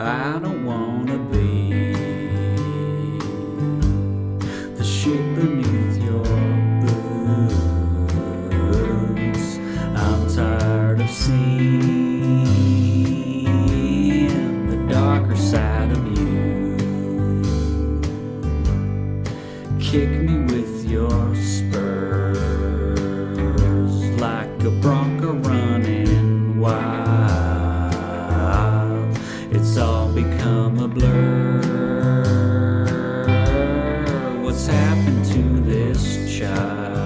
I don't wanna be the ship beneath your boots. I'm tired of seeing the darker side of you. Kick me with your spurs like a bronco running wild. It's all become a blur. What's happened to this child?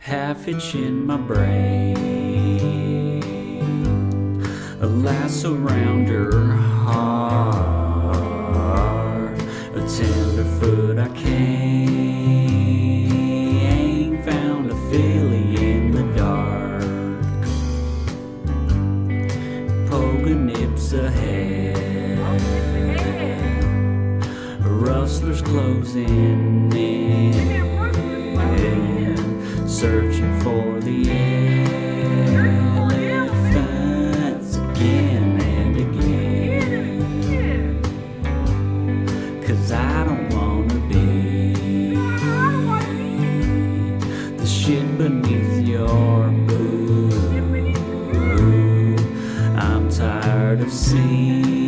Half itch in my brain, a lasso around her heart, a tenderfoot I came, found a filly in the dark, poker nips ahead, a rustler's closing in. Searching for the elephants again and again. 'Cause I don't wanna be the shit beneath your boot. I'm tired of seeing